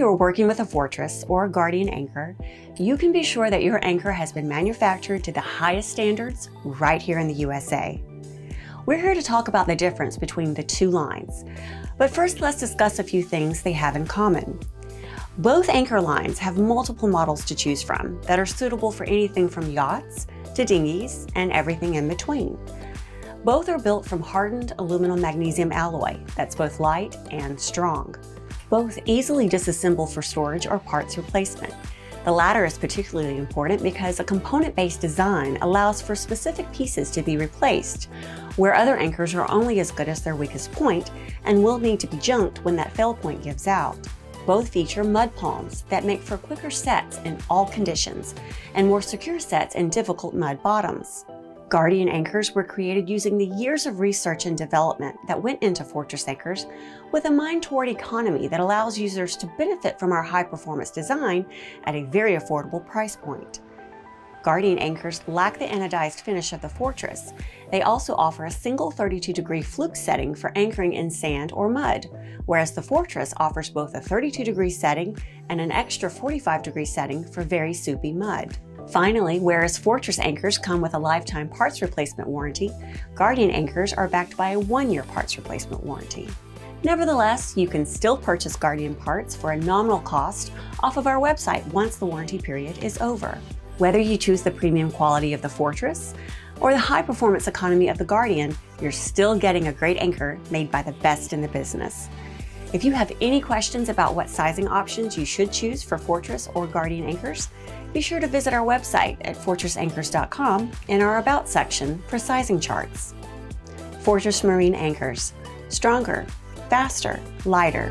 you're working with a Fortress or a Guardian anchor, you can be sure that your anchor has been manufactured to the highest standards right here in the USA. We're here to talk about the difference between the two lines, but first let's discuss a few things they have in common. Both anchor lines have multiple models to choose from that are suitable for anything from yachts to dinghies and everything in between. Both are built from hardened aluminum magnesium alloy that's both light and strong. Both easily disassemble for storage or parts replacement. The latter is particularly important because a component-based design allows for specific pieces to be replaced, where other anchors are only as good as their weakest point and will need to be junked when that fail point gives out. Both feature mud palms that make for quicker sets in all conditions and more secure sets in difficult mud bottoms. Guardian anchors were created using the years of research and development that went into Fortress anchors with a mind toward economy that allows users to benefit from our high-performance design at a very affordable price point. Guardian anchors lack the anodized finish of the Fortress. They also offer a single 32-degree fluke setting for anchoring in sand or mud, whereas the Fortress offers both a 32-degree setting and an extra 45-degree setting for very soupy mud. Finally, whereas Fortress anchors come with a lifetime parts replacement warranty, Guardian anchors are backed by a one-year parts replacement warranty. Nevertheless, you can still purchase Guardian parts for a nominal cost off of our website once the warranty period is over. Whether you choose the premium quality of the Fortress or the high-performance economy of the Guardian, you're still getting a great anchor made by the best in the business. If you have any questions about what sizing options you should choose for Fortress or Guardian anchors, be sure to visit our website at fortressanchors.com in our About section for sizing charts. Fortress Marine Anchors. Stronger, faster, lighter.